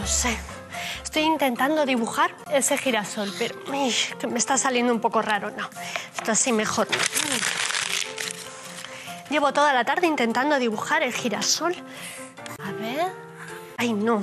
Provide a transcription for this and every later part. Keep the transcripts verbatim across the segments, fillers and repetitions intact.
no sé. Estoy intentando dibujar ese girasol, pero uy, que me está saliendo un poco raro. No, esto así mejor. Llevo toda la tarde intentando dibujar el girasol. A ver... Ay, no.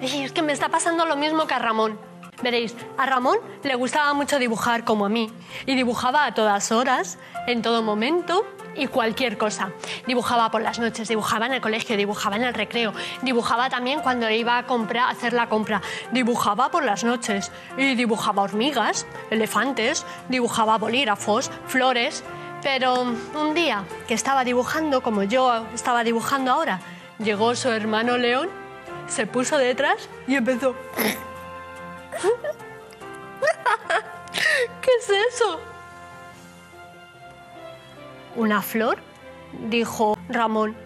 Ay, es que me está pasando lo mismo que a Ramón. Veréis, a Ramón le gustaba mucho dibujar como a mí. Y dibujaba a todas horas, en todo momento... y cualquier cosa. Dibujaba por las noches, dibujaba en el colegio, dibujaba en el recreo, dibujaba también cuando iba a comprar, a hacer la compra, dibujaba por las noches y dibujaba hormigas, elefantes, dibujaba bolígrafos, flores, pero un día que estaba dibujando como yo estaba dibujando ahora, llegó su hermano León, se puso detrás y empezó... ¿Qué es eso? ¿Una flor? Dijo Ramón.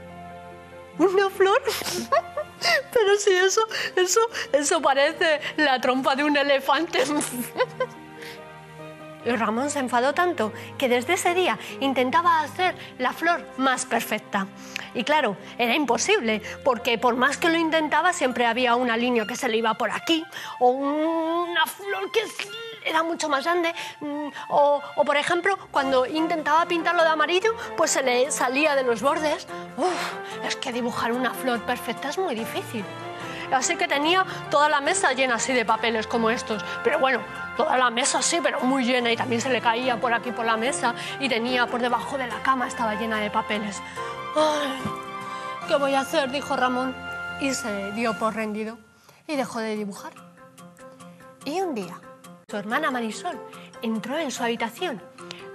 ¿Una flor? Pero si eso, eso, eso parece la trompa de un elefante. Y Ramón se enfadó tanto que desde ese día intentaba hacer la flor más perfecta. Y claro, era imposible, porque por más que lo intentaba siempre había una línea que se le iba por aquí, o una flor que... era mucho más grande, o, o por ejemplo, cuando intentaba pintarlo de amarillo, pues se le salía de los bordes. Uf, es que dibujar una flor perfecta es muy difícil. Así que tenía toda la mesa llena así de papeles como estos, pero bueno, toda la mesa sí, pero muy llena, y también se le caía por aquí por la mesa, y tenía por debajo de la cama, estaba llena de papeles. Ay, ¿qué voy a hacer?, dijo Ramón, y se dio por rendido, y dejó de dibujar. Y un día... su hermana Marisol entró en su habitación,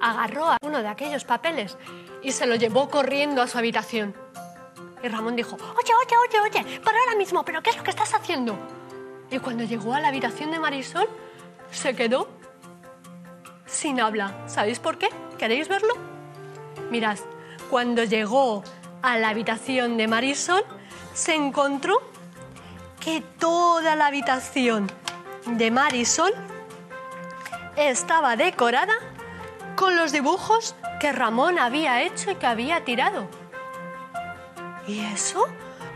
agarró a uno de aquellos papeles y se lo llevó corriendo a su habitación. Y Ramón dijo, oye, oye, oye, oye, para ahora mismo, ¿pero qué es lo que estás haciendo? Y cuando llegó a la habitación de Marisol, se quedó sin habla. ¿Sabéis por qué? ¿Queréis verlo? Mirad, cuando llegó a la habitación de Marisol, se encontró que toda la habitación de Marisol estaba decorada con los dibujos que Ramón había hecho y que había tirado. ¿Y eso?,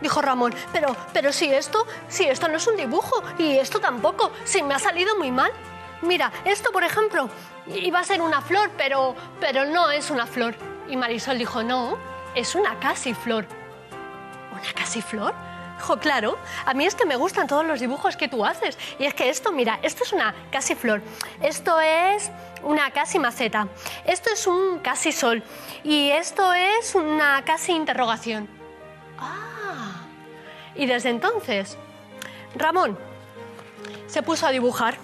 dijo Ramón, pero, pero si esto, si esto no es un dibujo, y esto tampoco, si me ha salido muy mal. Mira, esto por ejemplo, iba a ser una flor, pero, pero no es una flor. Y Marisol dijo, no, es una casi flor. ¿Una casi flor? Dijo, claro, a mí es que me gustan todos los dibujos que tú haces. Y es que esto, mira, esto es una casi flor, esto es una casi maceta, esto es un casi sol y esto es una casi interrogación. Ah. Y desde entonces, Ramón se puso a dibujar.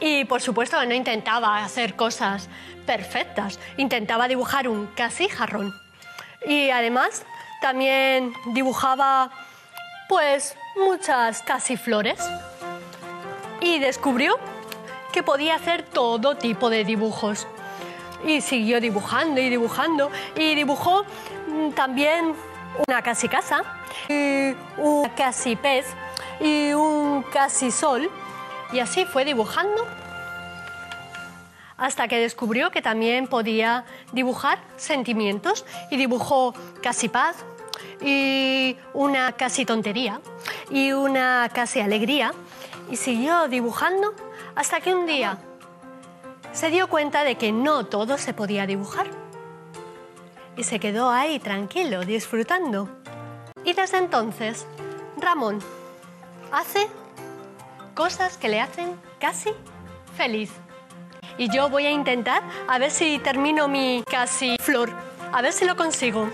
Y por supuesto que no intentaba hacer cosas perfectas, intentaba dibujar un casi jarrón. Y además también dibujaba... pues muchas casi flores, y descubrió que podía hacer todo tipo de dibujos. Y siguió dibujando y dibujando, y dibujó también una casi casa, y un casi pez, y un casi sol, y así fue dibujando hasta que descubrió que también podía dibujar sentimientos, y dibujó casi paz, y una casi tontería, y una casi alegría, y siguió dibujando hasta que un día se dio cuenta de que no todo se podía dibujar. Y se quedó ahí tranquilo, disfrutando. Y desde entonces, Ramón hace cosas que le hacen casi feliz. Y yo voy a intentar a ver si termino mi casi flor, a ver si lo consigo.